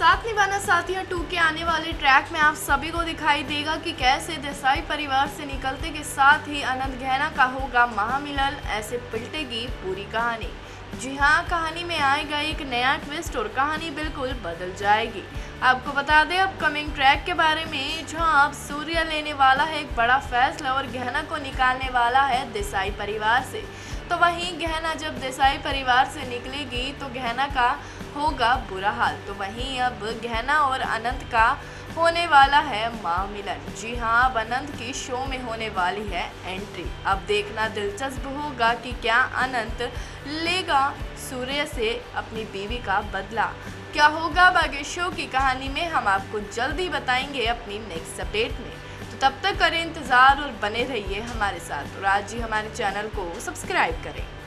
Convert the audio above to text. साथ निभाना साथियां 2 के आने वाले ट्रैक में आप सभी को दिखाई देगा कि कैसे देसाई परिवार से निकलते के साथ ही अनंत गहना का होगा महामिलन, ऐसे पलटेगी पूरी कहानी। जी हाँ, कहानी में आएगा एक नया ट्विस्ट और कहानी बिल्कुल बदल जाएगी। आपको बता दें अपकमिंग ट्रैक के बारे में, जहाँ अब सूर्य लेने वाला है एक बड़ा फैसला और गहना को निकालने वाला है देसाई परिवार से, तो वहीं गहना जब देसाई परिवार से निकलेगी तो गहना का होगा बुरा हाल। तो वहीं अब गहना और अनंत का होने वाला है महामिलन। जी हाँ, अब अनंत की शो में होने वाली है एंट्री। अब देखना दिलचस्प होगा कि क्या अनंत लेगा सूर्य से अपनी बीवी का बदला। क्या होगा आगे शो की कहानी में, हम आपको जल्दी बताएंगे अपनी नेक्स्ट अपडेट में। तब तक करें इंतज़ार और बने रहिए हमारे साथ और आज ही हमारे चैनल को सब्सक्राइब करें।